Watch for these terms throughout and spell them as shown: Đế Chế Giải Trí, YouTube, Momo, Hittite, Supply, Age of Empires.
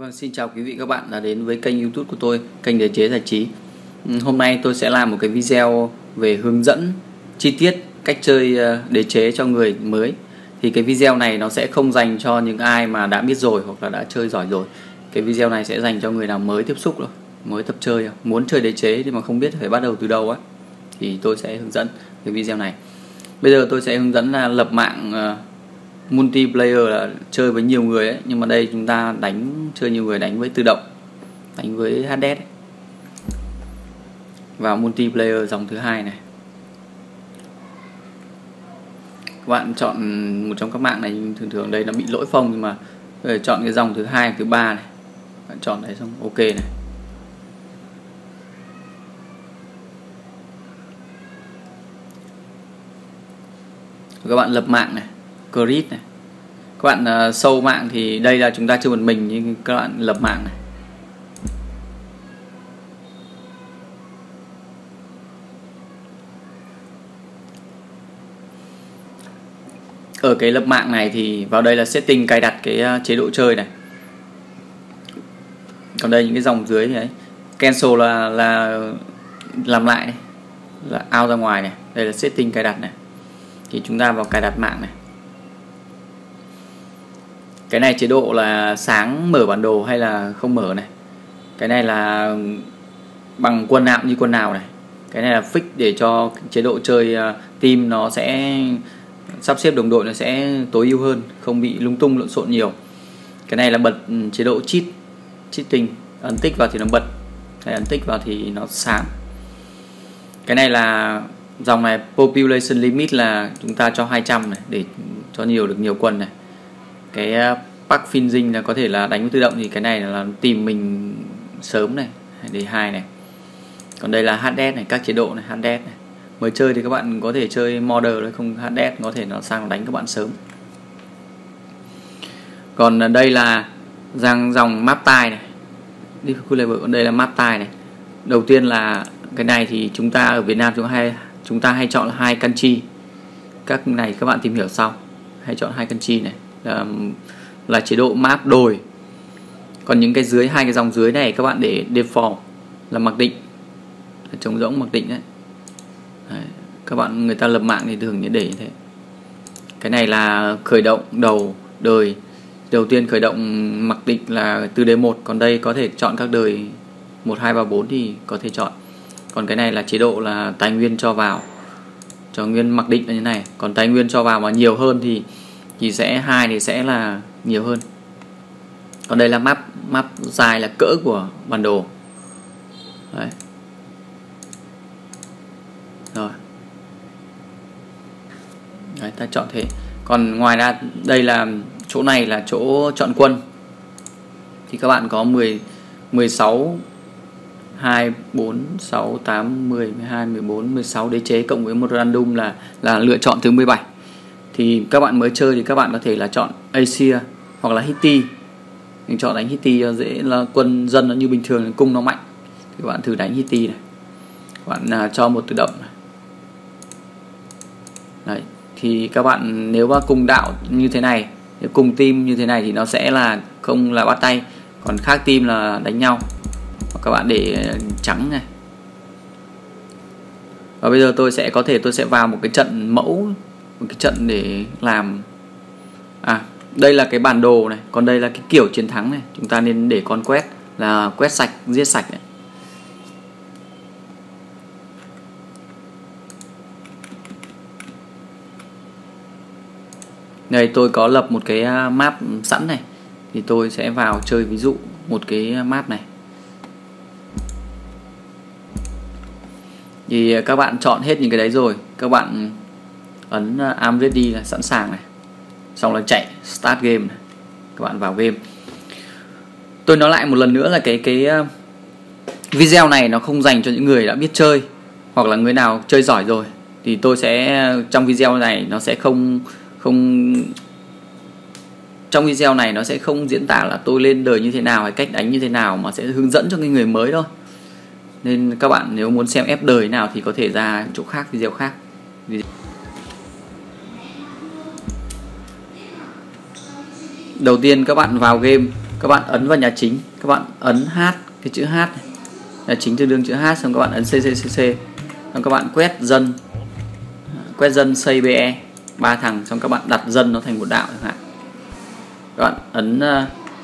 Vâng, xin chào quý vị các bạn đã đến với kênh YouTube của tôi, kênh Đế Chế Giải Trí. Hôm nay tôi sẽ làm một cái video về hướng dẫn chi tiết cách chơi đế chế cho người mới. Thì cái video này nó sẽ không dành cho những ai mà đã biết rồi hoặc là đã chơi giỏi rồi. Cái video này sẽ dành cho người nào mới tiếp xúc rồi, mới tập chơi, muốn chơi đế chế nhưng mà không biết phải bắt đầu từ đâu á, thì tôi sẽ hướng dẫn cái video này. Bây giờ tôi sẽ hướng dẫn là lập mạng multiplayer, là chơi với nhiều người ấy, nhưng mà đây chúng ta chơi nhiều người, đánh với tự động, đánh với HDS ấy. Vào multiplayer dòng thứ hai này, các bạn chọn một trong các mạng này, thường đây nó bị lỗi phông, nhưng mà chọn cái dòng thứ hai, thứ ba này, bạn chọn đấy xong OK này. Các bạn lập mạng này, grid này, các bạn sâu mạng thì đây là chúng ta chưa một mình, nhưng các bạn lập mạng này. Ở cái lập mạng này thì vào đây là setting, cài đặt cái chế độ chơi này. Còn đây những cái dòng dưới này, cancel là làm lại này, là out ra ngoài này. Đây là setting cài đặt này, thì chúng ta vào cài đặt mạng này. Cái này chế độ là sáng mở bản đồ hay là không mở này. Cái này là bằng quân nào như quân nào này. Cái này là fix để cho chế độ chơi team nó sẽ sắp xếp đồng đội, nó sẽ tối ưu hơn, không bị lung tung lộn xộn nhiều. Cái này là bật chế độ cheating, ấn tích vào thì nó bật, hay ấn tích vào thì nó sáng. Cái này là dòng này population limit là chúng ta cho 200 này, để cho được nhiều quân này. Cái pack finishing là có thể là đánh tự động, thì cái này là tìm mình sớm này, để 2 này. Còn đây là HDS này, các chế độ này, HDS này. Mới chơi thì các bạn có thể chơi modder đấy, không HDS có thể nó sang đánh các bạn sớm. Còn đây là dòng map tile này. Đi khu level, còn đây là map tile này. Đầu tiên là cái này thì chúng ta ở Việt Nam chúng ta hay chọn là 2 country. Các này các bạn tìm hiểu sau. Hay chọn 2 country này. Là chế độ map đồi. Còn những cái dưới, hai cái dòng dưới này các bạn để default là mặc định, là trống rỗng mặc định đấy. Đấy. Các bạn người ta lập mạng thì thường như để như thế. Cái này là khởi động đầu đời, đầu tiên khởi động mặc định là từ đời 1. Còn đây có thể chọn các đời 1, 2, 3, 4 thì có thể chọn. Còn cái này là chế độ là tài nguyên cho vào, cho nguyên mặc định là như này. Còn tài nguyên cho vào mà nhiều hơn thì sẽ 2 thì sẽ là nhiều hơn. Còn đây là map dài, là cỡ của bản đồ. Đấy. Rồi. Đấy, ta chọn thế. Còn ngoài ra đây là chỗ này là chỗ chọn quân. Thì các bạn có 16 2 4 6 8 10 12 14 16 đế chế cộng với một random là lựa chọn thứ 17. Thì các bạn mới chơi thì các bạn có thể là chọn Asia hoặc là Hittite. Mình chọn đánh Hittite dễ, là quân dân nó như bình thường, cung nó mạnh. Thì các bạn thử đánh Hittite này. Các bạn cho một tự động này. Đấy. Thì các bạn nếu mà cùng đạo như thế này, nếu cùng team như thế này thì nó sẽ là không là bắt tay. Còn khác team là đánh nhau. Và các bạn để trắng này. Và bây giờ tôi sẽ vào một cái trận mẫu, một cái trận để làm. Đây là cái bản đồ này, còn đây là cái kiểu chiến thắng này, chúng ta nên để con quét là quét sạch, giết sạch này. Đây tôi có lập một cái map sẵn này, thì tôi sẽ vào chơi ví dụ một cái map này. Thì các bạn chọn hết những cái đấy rồi, các bạn ấn I'm ready là sẵn sàng này, xong là chạy start game này. Các bạn vào game. Tôi nói lại một lần nữa là cái video này nó không dành cho những người đã biết chơi hoặc là người nào chơi giỏi rồi. Thì tôi sẽ trong video này nó sẽ không diễn tả là tôi lên đời như thế nào hay cách đánh như thế nào, mà sẽ hướng dẫn cho người mới thôi. Nên các bạn nếu muốn xem ép đời nào thì có thể ra chỗ khác, video khác. Đầu tiên các bạn vào game, các bạn ấn vào nhà chính, các bạn ấn H, cái chữ H này. Nhà chính tương đương chữ H, xong các bạn ấn CCCC, xong các bạn quét dân, xây BE 3 thằng, xong các bạn đặt dân nó thành một đạo chẳng hạn. Các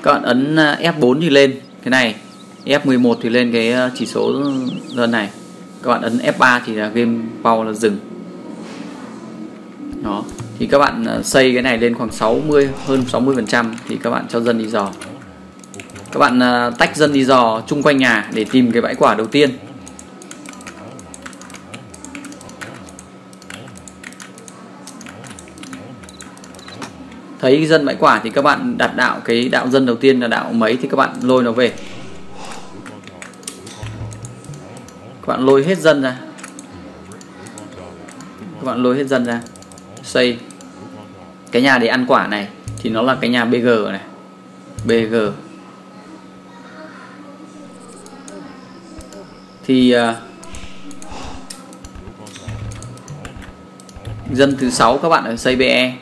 bạn ấn F4 thì lên cái này, F11 thì lên cái chỉ số dân này. Các bạn ấn F3 thì là game pause, là dừng. Đó, thì các bạn xây cái này lên khoảng 60, hơn 60% thì các bạn cho dân đi dò. Các bạn tách dân đi dò chung quanh nhà để tìm cái bãi quả đầu tiên. Thấy dân bãi quả thì các bạn đặt đạo, cái đạo dân đầu tiên là đạo mấy thì các bạn lôi nó về. Các bạn lôi hết dân ra. Xây cái nhà để ăn quả này thì nó là cái nhà BG này. Thì dân thứ 6 các bạn ở xây BE.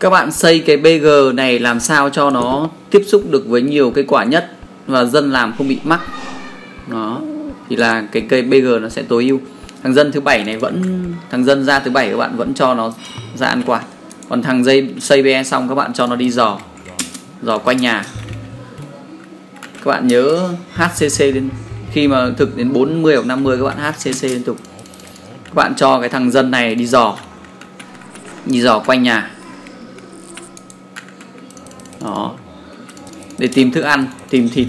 Các bạn xây cái BG này làm sao cho nó tiếp xúc được với nhiều cái quả nhất và dân làm không bị mắc. Đó, thì là cái cây BG nó sẽ tối ưu. Thằng dân thứ 7 này vẫn, thằng dân ra thứ 7 các bạn vẫn cho nó ra ăn quả. Còn thằng dây xây BE xong các bạn cho nó đi dò, quanh nhà. Các bạn nhớ HCC lên, khi mà thực đến 40 hoặc 50 các bạn HCC liên tục. Các bạn cho cái thằng dân này đi dò, quanh nhà. Đó, để tìm thức ăn, tìm thịt.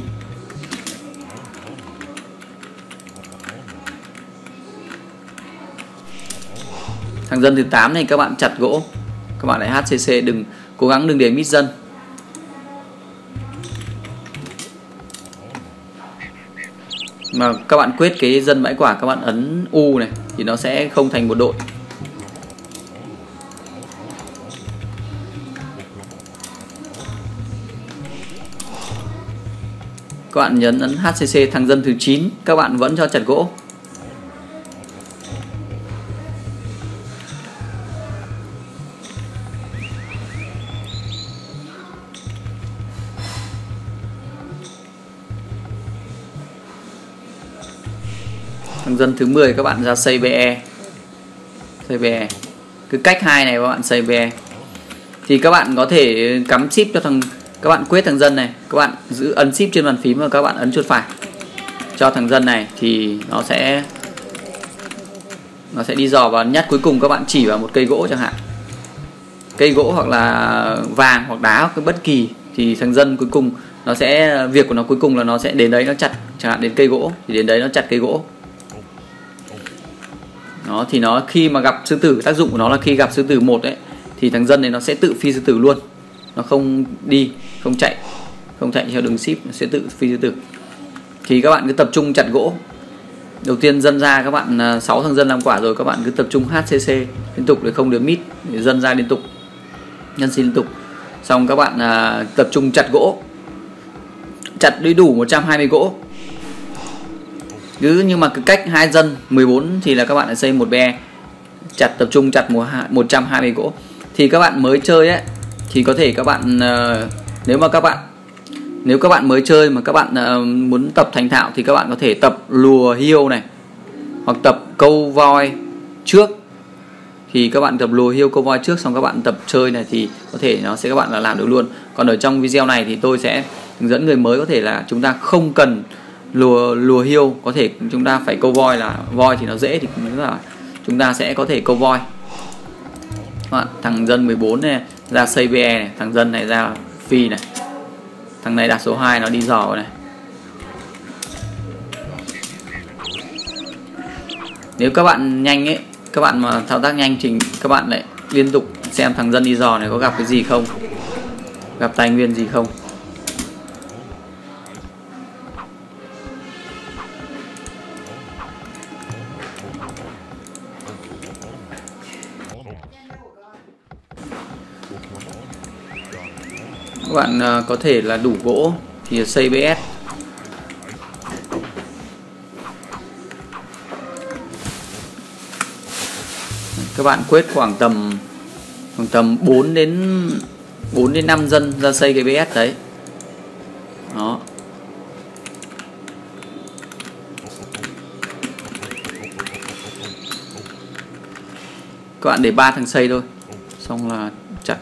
Thằng dân thứ 8 này các bạn chặt gỗ, các bạn lại HCC, đừng cố gắng đừng để mít dân. Mà các bạn quyết cái dân bãi quả, các bạn ấn U này thì nó sẽ không thành một đội. Các bạn nhấn ấn HCC, thằng dân thứ 9 các bạn vẫn cho chặt gỗ. Thằng dân thứ 10 các bạn ra xây BE. Cứ cách 2 này các bạn xây BE. Thì các bạn có thể cắm ship cho thằng, các bạn quyết thằng dân này, các bạn giữ ấn ship trên bàn phím và các bạn ấn chuột phải cho thằng dân này thì nó sẽ đi dò, và nhát cuối cùng các bạn chỉ vào một cây gỗ chẳng hạn, cây gỗ hoặc là vàng hoặc đá hoặc cái bất kỳ, thì thằng dân cuối cùng nó sẽ, việc của nó cuối cùng là nó sẽ đến đấy nó chặt, chẳng hạn đến cây gỗ thì đến đấy nó chặt cây gỗ. Nó thì nó khi mà gặp sư tử, tác dụng của nó là khi gặp sư tử 1 ấy thì thằng dân này nó sẽ tự phi sư tử luôn, nó không đi, không chạy, theo đường ship, nó sẽ tự phi sư tử. Thì các bạn cứ tập trung chặt gỗ. Đầu tiên dân ra, các bạn 6 thằng dân làm quả rồi, các bạn cứ tập trung HCC liên tục để không được mít, để dân ra liên tục, nhân xin liên tục. Xong các bạn tập trung chặt gỗ, chặt đi đủ 120 gỗ. Cứ nhưng mà cứ cách 2 dân 14 thì là các bạn lại xây một BE, chặt, tập trung chặt 120 gỗ. Thì các bạn mới chơi ấy thì có thể các bạn nếu các bạn mới chơi mà các bạn muốn tập thành thạo thì các bạn có thể tập lùa hiêu này, hoặc tập câu voi trước. Thì các bạn tập lùa hiêu câu voi trước, xong các bạn tập chơi này thì có thể nó sẽ, các bạn là làm được luôn. Còn ở trong video này thì tôi sẽ hướng dẫn người mới có thể là chúng ta không cần lùa hiêu, có thể chúng ta phải câu voi, là voi thì nó dễ thì là chúng ta sẽ có thể câu voi. Các bạn, thằng dân 14 này ra xây BE này, thằng dân này ra phi này, thằng này đạt số 2 nó đi dò này. Nếu các bạn nhanh ấy, các bạn mà thao tác nhanh thì các bạn lại liên tục xem thằng dân đi dò này có gặp cái gì không, gặp tài nguyên gì không. Các bạn có thể là đủ gỗ thì xây BS. các bạn quét khoảng tầm 4 đến 5 dân ra xây cái BS đấy. Đó. Các bạn để 3 thằng xây thôi, xong là chặt.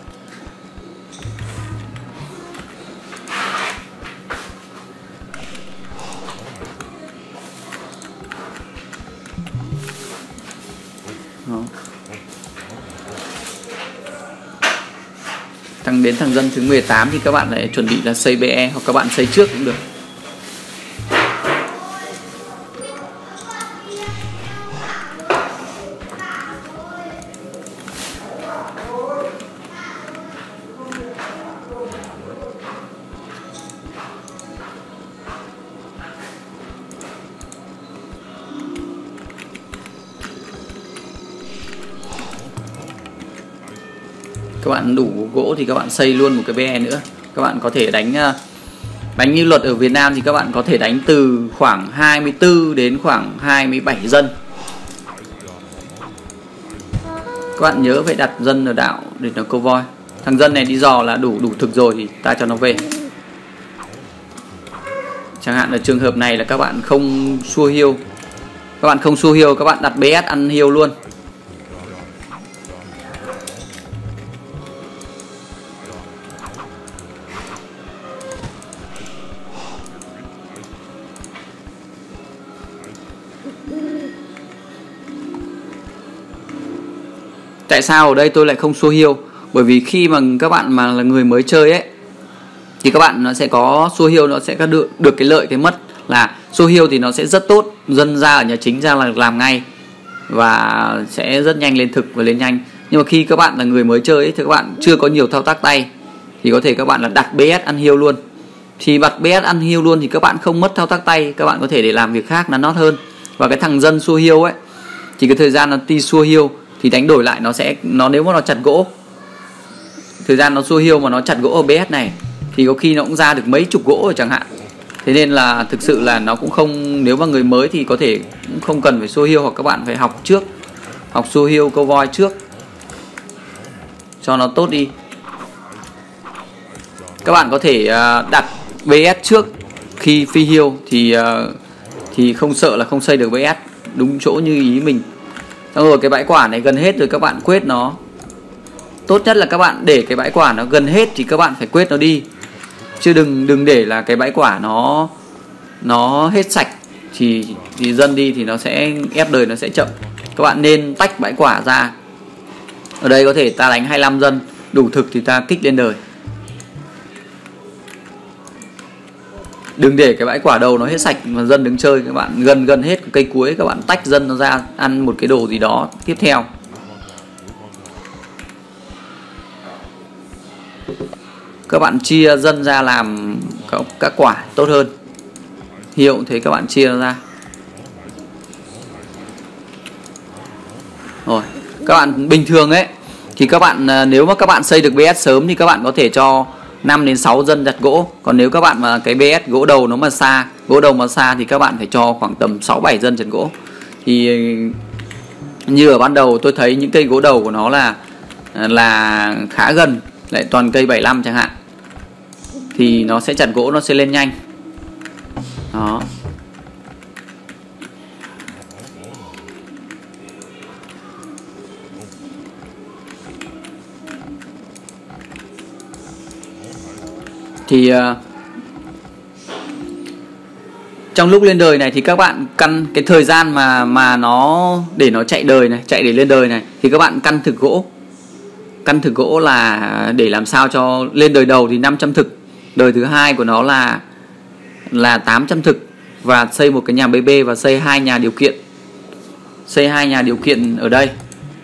Đó. Đến thằng dân thứ 18 thì các bạn lại chuẩn bị là xây BE, hoặc các bạn xây trước cũng được. Các bạn đủ gỗ thì các bạn xây luôn một cái BE nữa. Các bạn có thể đánh như luật ở Việt Nam thì các bạn có thể đánh từ khoảng 24 đến khoảng 27 dân. Các bạn nhớ phải đặt dân ở đạo để nó câu voi. Thằng dân này đi dò là đủ thực rồi thì ta cho nó về. Chẳng hạn ở trường hợp này là các bạn không xua hiêu. Các bạn không xua hiêu, các bạn đặt BS ăn hiêu luôn. Tại sao ở đây tôi lại không xua hiêu? Bởi vì khi mà các bạn mà là người mới chơi ấy thì các bạn nó sẽ có xua hiêu, nó sẽ có được cái lợi cái mất. Là xua hiêu thì nó sẽ rất tốt, dân ra ở nhà chính ra là làm ngay và sẽ rất nhanh lên thực và lên nhanh. Nhưng mà khi các bạn là người mới chơi ấy, thì các bạn chưa có nhiều thao tác tay thì có thể các bạn là đặt BS ăn hiêu luôn. Thì đặt BS ăn hiêu luôn thì các bạn không mất thao tác tay, các bạn có thể để làm việc khác nó nốt hơn. Và cái thằng dân xua hiêu ấy thì cái thời gian nó ti xua hiêu thì đánh đổi lại nó sẽ, nếu mà nó chặt gỗ, thời gian nó xua hiêu mà nó chặt gỗ ở BS này thì có khi nó cũng ra được mấy chục gỗ rồi chẳng hạn. Thế nên là thực sự là nó cũng không, nếu mà người mới thì có thể cũng không cần phải xua hiêu, hoặc các bạn phải học trước, học xua hiêu câu voi trước cho nó tốt đi. Các bạn có thể đặt BS trước khi phi hiêu thì không sợ là không xây được BS đúng chỗ như ý mình. Xong rồi cái bãi quả này gần hết rồi các bạn quét nó. Tốt nhất là các bạn để cái bãi quả nó gần hết thì các bạn phải quét nó đi. Chứ đừng để là cái bãi quả nó hết sạch thì dân đi thì nó sẽ ép đời, nó sẽ chậm. Các bạn nên tách bãi quả ra. Ở đây có thể ta đánh 25 dân, đủ thực thì ta kích lên đời. Đừng để cái bãi quả đầu nó hết sạch mà dân đứng chơi. Các bạn gần hết cây cuối các bạn tách dân nó ra ăn một cái đồ gì đó tiếp theo. Các bạn chia dân ra làm các quả tốt hơn. Hiệu thế các bạn chia nó ra. Rồi, các bạn bình thường ấy thì các bạn nếu mà các bạn xây được BS sớm thì các bạn có thể cho 5 đến 6 dân chặt gỗ. Còn nếu các bạn mà cái BS gỗ đầu nó mà xa, gỗ đầu mà xa thì các bạn phải cho khoảng tầm 6-7 dân chặt gỗ. Thì như ở ban đầu tôi thấy những cây gỗ đầu của nó là khá gần, lại toàn cây 75 chẳng hạn, thì nó sẽ chặt gỗ, nó sẽ lên nhanh. Đó. Thì trong lúc lên đời này thì các bạn căn cái thời gian mà nó để nó chạy đời này, chạy để lên đời này thì các bạn căn thực gỗ. Căn thực gỗ là để làm sao cho lên đời đầu thì 500 thực, đời thứ hai của nó là 800 thực, và xây một cái nhà BB và xây hai nhà điều kiện. Xây hai nhà điều kiện ở đây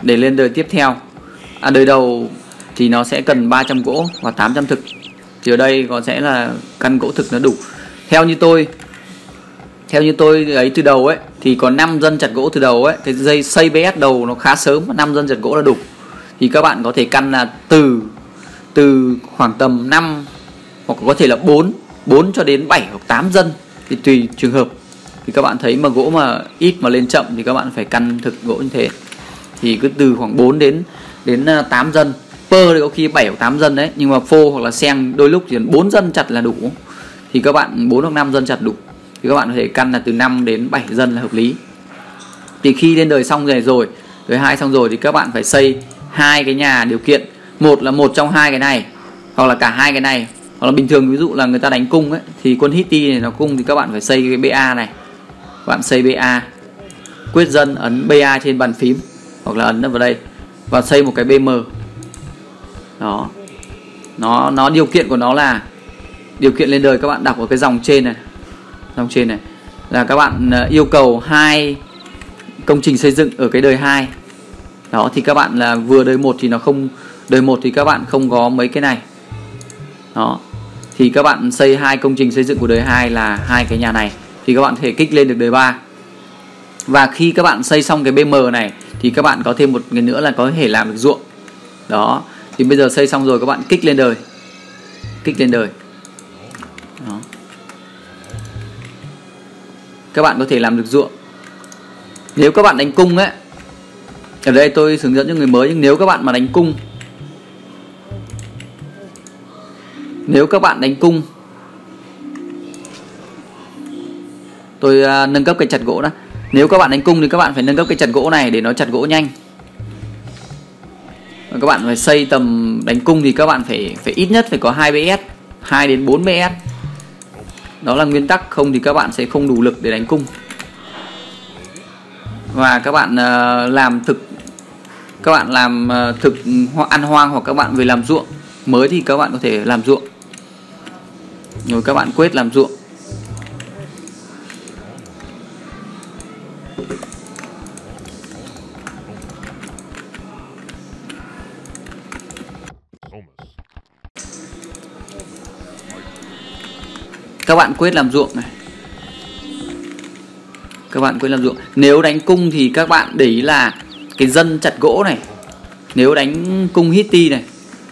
để lên đời tiếp theo. À, đời đầu thì nó sẽ cần 300 gỗ và 800 thực. Thì ở đây có sẽ là căn gỗ thực nó đủ. Theo như tôi ấy từ đầu ấy thì có 5 dân chặt gỗ từ đầu ấy, cái dây xây BS đầu nó khá sớm, 5 dân chặt gỗ là đủ. Thì các bạn có thể căn là từ khoảng tầm 5 hoặc có thể là 4 cho đến 7 hoặc 8 dân thì tùy trường hợp. Thì các bạn thấy mà gỗ mà ít mà lên chậm thì các bạn phải căn thực gỗ như thế. thì cứ từ khoảng 4 đến 8 dân. Pơ thì có khi 7 hoặc 8 dân đấy, nhưng mà phô hoặc là sen đôi lúc chỉ 4 dân chặt là đủ. Thì các bạn 4 hoặc 5 dân chặt đủ. Thì các bạn có thể căn là từ 5 đến 7 dân là hợp lý. Thì khi lên đời xong rồi, đời 2 xong rồi thì các bạn phải xây hai cái nhà điều kiện. Một là một trong hai cái này, hoặc là cả hai cái này, hoặc là bình thường ví dụ là người ta đánh cung ấy, thì quân Hittite này nó cung thì các bạn phải xây cái BA này. Bạn xây BA, quyết dân ấn BA trên bàn phím hoặc là ấn vào đây và xây một cái BM. Đó. Nó điều kiện của nó là điều kiện lên đời các bạn đọc ở cái dòng trên này. Dòng trên này là các bạn yêu cầu hai công trình xây dựng ở cái đời 2. Đó thì các bạn là vừa đời 1 thì nó không, đời 1 thì các bạn không có mấy cái này. Đó. Thì các bạn xây hai công trình xây dựng của đời 2 là hai cái nhà này thì các bạn có thể kích lên được đời 3. Và khi các bạn xây xong cái BM này thì các bạn có thêm một cái nữa là có thể làm được ruộng. Đó. Thì bây giờ xây xong rồi các bạn kích lên đời. Kích lên đời. Đó. Các bạn có thể làm được ruộng. Nếu các bạn đánh cung ấy, ở đây tôi hướng dẫn cho người mới, nhưng nếu các bạn mà đánh cung, nếu các bạn đánh cung, tôi nâng cấp cái chặt gỗ đó. Nếu các bạn đánh cung thì các bạn phải nâng cấp cái chặt gỗ này để nó chặt gỗ nhanh. Và các bạn phải xây tầm đánh cung thì các bạn phải ít nhất phải có 2 BS, 2 đến 4 BS. Đó là nguyên tắc, không thì các bạn sẽ không đủ lực để đánh cung. Và các bạn làm thực ăn hoang hoặc các bạn về làm ruộng. Mới thì các bạn có thể làm ruộng. Rồi các bạn quyết làm ruộng. Các bạn quyết làm ruộng này. Các bạn quên làm ruộng. Nếu đánh cung thì các bạn để ý là cái dân chặt gỗ này. Nếu đánh cung Hittite này,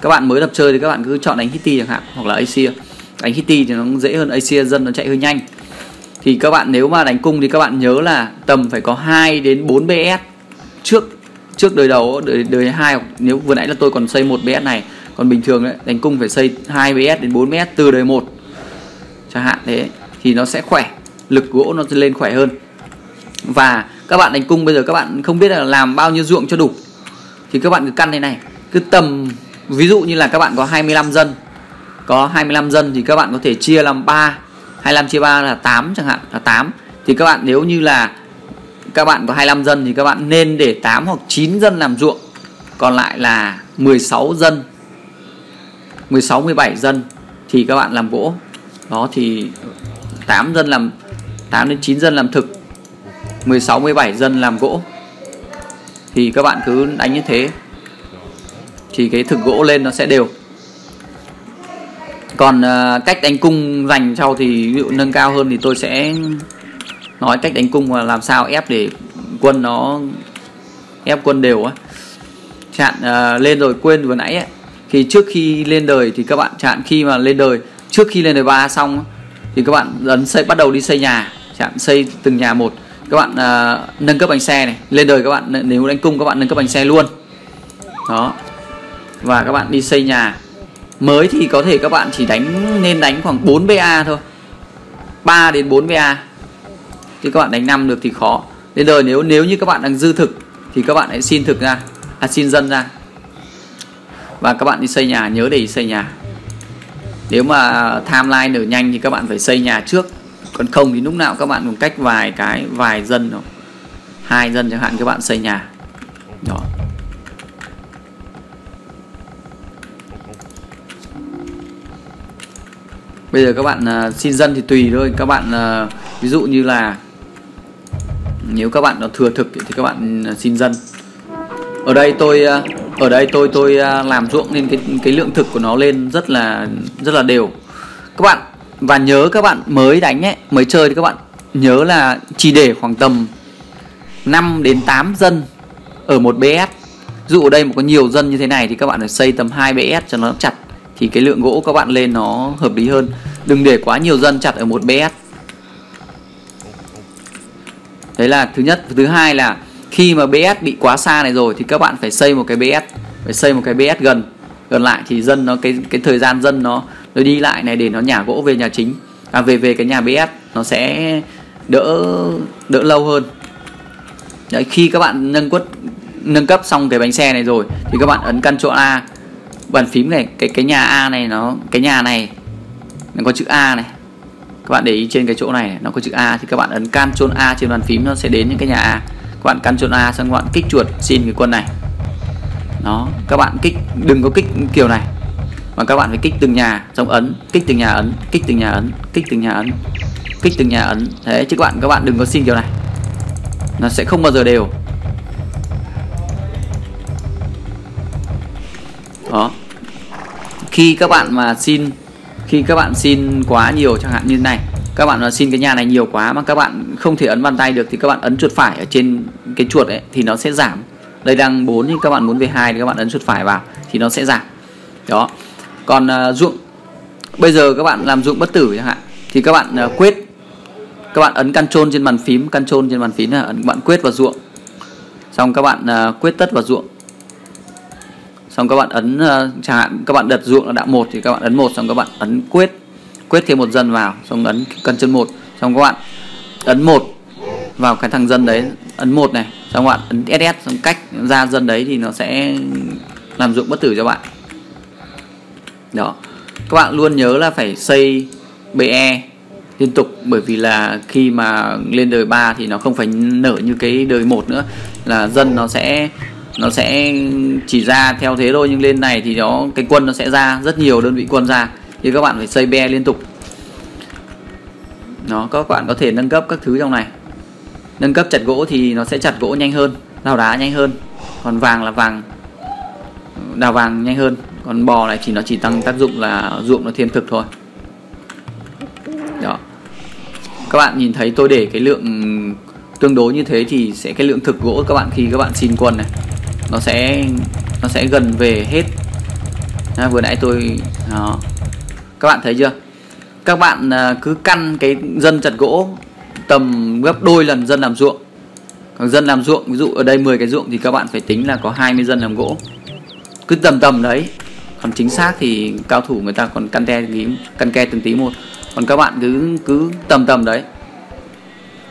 các bạn mới tập chơi thì các bạn cứ chọn đánh Hittite chẳng hạn, hoặc là Asia. Đánh Hittite thì nó dễ hơn, Asia dân nó chạy hơi nhanh. Thì các bạn nếu mà đánh cung thì các bạn nhớ là tầm phải có 2 đến 4 BS trước đời đầu, đời 2, nếu vừa nãy là tôi còn xây 1 BS này, còn bình thường đấy, đánh cung phải xây 2 BS đến 4 BS từ đời 1. Chẳng hạn thế thì nó sẽ khỏe, lực gỗ nó lên khỏe hơn. Và các bạn đánh cung bây giờ các bạn không biết là làm bao nhiêu ruộng cho đủ thì các bạn cứ căn thế này. Cứ tầm ví dụ như là các bạn có 25 dân. Có 25 dân thì các bạn có thể chia làm 3, 25 chia 3 là 8 chẳng hạn, là 8. Thì các bạn nếu như là các bạn có 25 dân thì các bạn nên để 8 hoặc 9 dân làm ruộng. Còn lại là 16 dân, 16, 17 dân thì các bạn làm gỗ. Đó thì 8 đến 9 dân làm thực, 16, 17 dân làm gỗ. Thì các bạn cứ đánh như thế thì cái thực gỗ lên nó sẽ đều. Còn cách đánh cung dành sau thì ví dụ nâng cao hơn thì tôi sẽ nói cách đánh cung và làm sao ép để quân nó ép quân đều á. Chẳng lên rồi quên vừa nãy ấy, thì trước khi lên đời thì các bạn chẳng khi mà lên đời, trước khi lên đời 3 xong thì các bạn ấn xây, bắt đầu đi xây nhà, chẳng xây từng nhà một. Các bạn nâng cấp bánh xe này. Lên đời các bạn nếu đánh cung các bạn nâng cấp bánh xe luôn. Đó. Và các bạn đi xây nhà. Mới thì có thể các bạn chỉ nên đánh khoảng 4 BA thôi, 3 đến 4 BA. Thì các bạn đánh 5 được thì khó. Lên đời nếu như các bạn đang dư thực thì các bạn hãy xin thực ra, xin dân ra. Và các bạn đi xây nhà, nhớ để ý xây nhà. Nếu mà timeline nở nhanh thì các bạn phải xây nhà trước. Còn không thì lúc nào các bạn cũng cách vài dân thôi, 2 dân chẳng hạn, các bạn xây nhà. Đó. Bây giờ các bạn xin dân thì tùy thôi. Các bạn ví dụ như là nếu các bạn nó thừa thực thì các bạn xin dân. Ở đây tôi làm ruộng nên cái lượng thực của nó lên rất là đều. Các bạn và nhớ các bạn mới đánh ấy, mới chơi thì các bạn nhớ là chỉ để khoảng tầm 5 đến 8 dân ở một BS. Dụ ở đây mà có nhiều dân như thế này thì các bạn phải xây tầm 2 BS cho nó chặt, thì cái lượng gỗ các bạn lên nó hợp lý hơn. Đừng để quá nhiều dân chặt ở một BS. Đấy là thứ nhất. Thứ hai là Khi mà BS bị quá xa này rồi thì các bạn phải xây một cái BS, phải xây một cái BS gần lại thì dân nó cái thời gian dân nó đi lại này để nó nhả gỗ về nhà chính, về cái nhà BS nó sẽ đỡ lâu hơn. Đấy, khi các bạn nâng cấp xong cái bánh xe này rồi thì các bạn ấn Ctrl A bàn phím này, cái nhà A này nó có chữ A này. Các bạn để ý trên cái chỗ này nó có chữ A thì các bạn ấn Ctrl A trên bàn phím nó sẽ đến những cái nhà A. Các bạn Ctrl A xong các bạn kích chuột xin cái quân này. Đó, các bạn kích đừng có kích kiểu này. Mà các bạn phải kích từng nhà xong ấn, kích từng nhà ấn, kích từng nhà ấn, kích từng nhà ấn, kích từng nhà ấn. Thế chứ các bạn đừng có xin kiểu này. Nó sẽ không bao giờ đều. Đó. Khi các bạn xin quá nhiều chẳng hạn như thế này, các bạn xin cái nhà này nhiều quá mà các bạn không thể ấn bàn tay được thì các bạn ấn chuột phải ở trên cái chuột ấy thì nó sẽ giảm. Đây đang 4 nhưng các bạn muốn về 2 thì các bạn ấn chuột phải vào thì nó sẽ giảm. Đó. Còn ruộng, bây giờ các bạn làm ruộng bất tử chẳng hạn thì các bạn quét, các bạn ấn Ctrl trên bàn phím, là các bạn quét vào ruộng. Xong các bạn quét tất vào ruộng. Xong các bạn ấn chẳng hạn các bạn đặt ruộng là đã 1 thì các bạn ấn 1 xong các bạn ấn quét thêm một dân vào, xong ấn Ctrl 1, xong các bạn ấn 1 vào cái thằng dân đấy, ấn 1 này, xong các bạn ấn SS xong cách ra dân đấy thì nó sẽ làm ruộng bất tử cho bạn. Đó. Các bạn luôn nhớ là phải xây BE liên tục, bởi vì là khi mà lên đời 3 thì nó không phải nở như cái đời 1 nữa, là dân nó sẽ chỉ ra theo thế thôi, nhưng lên này thì cái quân nó sẽ ra rất nhiều đơn vị quân ra, thì các bạn phải xây BE liên tục. Nó các bạn có thể nâng cấp các thứ trong này. Nâng cấp chặt gỗ thì nó sẽ chặt gỗ nhanh hơn, đào đá nhanh hơn, còn vàng là vàng đào vàng nhanh hơn, còn bò này thì nó chỉ tăng tác dụng là ruộng nó thêm thực thôi. Đó. Các bạn nhìn thấy tôi để cái lượng tương đối như thế thì sẽ cái lượng thực gỗ các bạn khi các bạn xin quân này nó sẽ gần về hết. À, vừa nãy tôi đó. Các bạn thấy chưa? Các bạn cứ căn cái dân chặt gỗ tầm gấp đôi lần dân làm ruộng. Còn dân làm ruộng ví dụ ở đây 10 cái ruộng thì các bạn phải tính là có 20 dân làm gỗ. Cứ tầm đấy. Còn chính xác thì cao thủ người ta còn căn ke từng tí một. Còn các bạn cứ tầm đấy.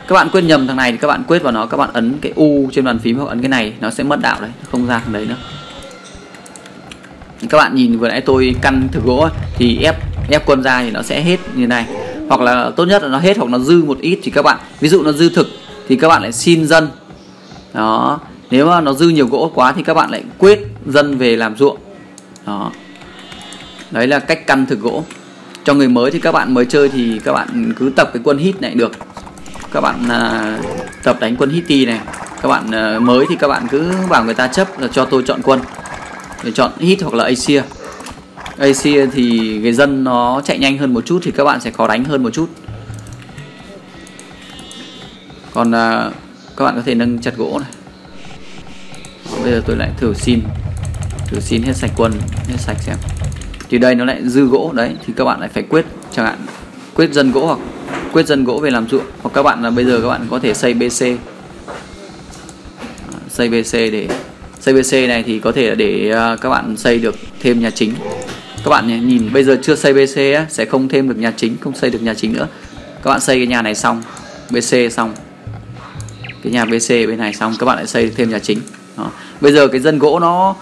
Các bạn quên nhầm thằng này thì các bạn quét vào nó, các bạn ấn cái U trên bàn phím hoặc ấn cái này nó sẽ mất đạo đấy, không ra thằng đấy nữa. Các bạn nhìn vừa nãy tôi căn thực gỗ thì ép quân ra thì nó sẽ hết như này, hoặc là tốt nhất là nó hết hoặc nó dư một ít thì các bạn ví dụ nó dư thực thì các bạn lại xin dân. Đó, nếu mà nó dư nhiều gỗ quá thì các bạn lại quét dân về làm ruộng. Đó, đấy là cách căn thực gỗ. Cho người mới thì các bạn mới chơi thì các bạn cứ tập cái quân Hit này được. Các bạn tập đánh quân Hittite này. Các bạn mới thì các bạn cứ bảo người ta chấp là cho tôi chọn quân, để chọn Hit hoặc là Asia. Asia thì cái dân nó chạy nhanh hơn một chút thì các bạn sẽ khó đánh hơn một chút. Còn các bạn có thể nâng chặt gỗ này. Bây giờ tôi lại thử xin hết sạch quân, hết sạch xem. Thì đây nó lại dư gỗ đấy thì các bạn lại phải quyết, chẳng hạn quyết dân gỗ hoặc quyết dân gỗ về làm ruộng, hoặc các bạn là bây giờ các bạn có thể xây BC. Xây BC này thì có thể là để các bạn xây được thêm nhà chính. Các bạn nhìn bây giờ chưa xây BC á, sẽ không thêm được nhà chính, không xây được nhà chính nữa. Các bạn xây cái nhà này xong, BC xong, cái nhà BC bên này xong, các bạn lại xây thêm nhà chính. Đó. Bây giờ cái dân gỗ nó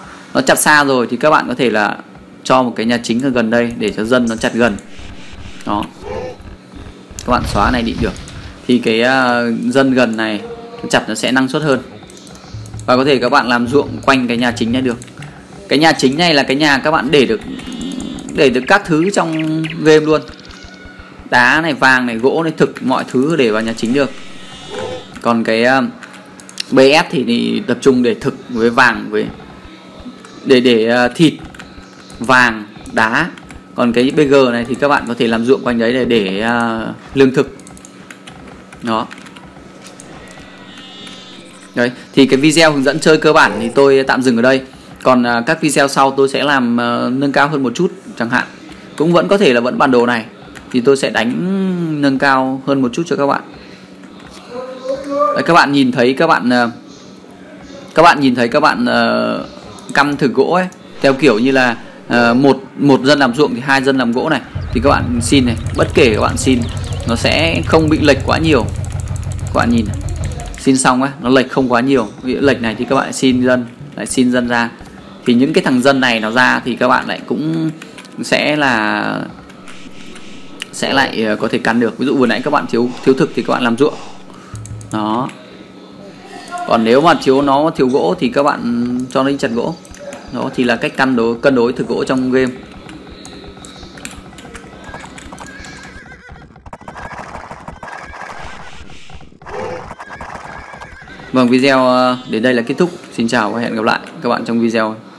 chặt xa rồi thì các bạn có thể là cho một cái nhà chính ở gần đây để cho dân nó chặt gần. Đó. Các bạn xóa này đi được thì cái dân gần này chặt nó sẽ năng suất hơn, và có thể các bạn làm ruộng quanh cái nhà chính này được. Cái nhà chính này là cái nhà các bạn để được các thứ trong game luôn, đá này, vàng này, gỗ này, thực, mọi thứ để vào nhà chính được. Còn cái BF thì tập trung để thực với vàng, với để thịt, vàng, đá. Còn cái BG này thì các bạn có thể làm ruộng quanh đấy để lương thực. Đó. Đấy, thì cái video hướng dẫn chơi cơ bản thì tôi tạm dừng ở đây. Còn các video sau tôi sẽ làm nâng cao hơn một chút, chẳng hạn cũng vẫn có thể là vẫn bản đồ này thì tôi sẽ đánh nâng cao hơn một chút cho các bạn. Đấy, các bạn nhìn thấy các bạn các bạn nhìn thấy các bạn căm thử gỗ ấy, theo kiểu như là một dân làm ruộng thì hai dân làm gỗ này, thì các bạn xin này, bất kể các bạn xin nó sẽ không bị lệch quá nhiều. Các bạn nhìn này, xin xong ấy nó lệch không quá nhiều, lệch này thì các bạn xin dân, lại xin dân ra, thì những cái thằng dân này nó ra thì các bạn lại cũng sẽ lại có thể cắn được. Ví dụ vừa nãy các bạn thiếu thực thì các bạn làm ruộng đó, còn nếu mà thiếu gỗ thì các bạn cho nó đi chặt gỗ. Đó thì là cách cân đối thực gỗ trong game. Vâng, video đến đây là kết thúc. Xin chào và hẹn gặp lại các bạn trong video.